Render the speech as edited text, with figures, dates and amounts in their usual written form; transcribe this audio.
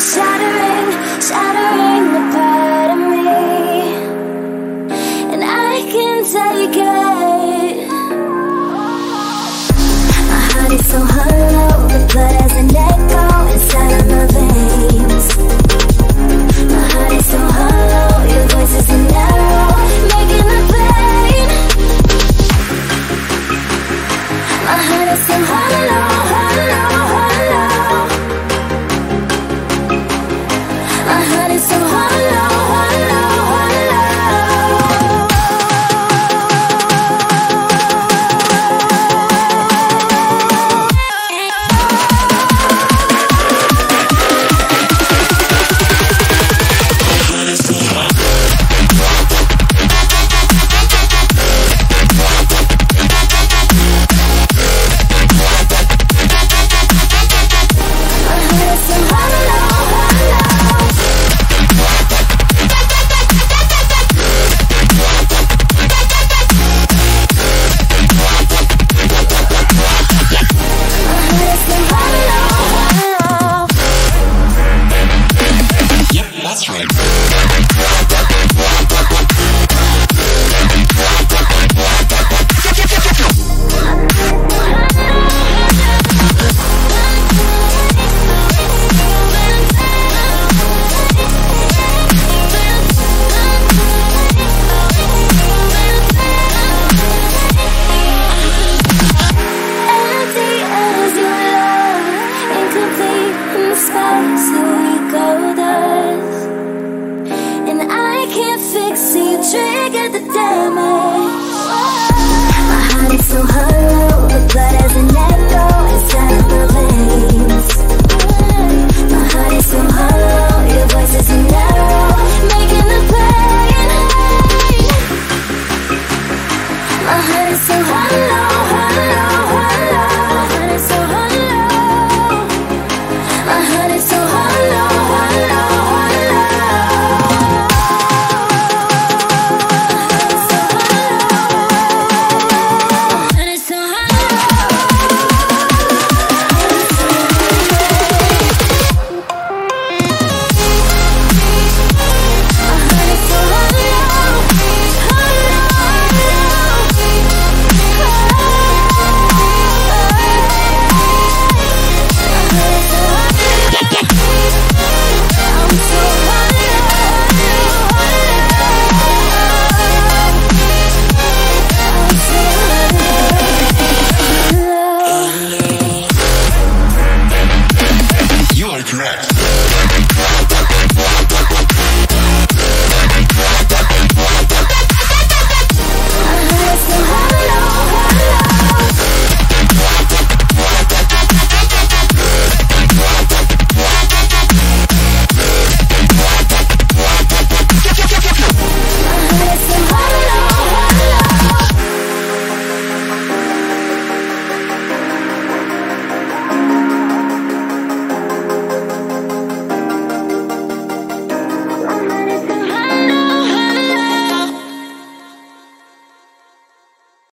shattering the part of me, and I can't take it. My heart is so hollow, the blood has an echo inside of my veins. My heart is so hollow, your voice is an arrow, making the pain. My heart is so hollow.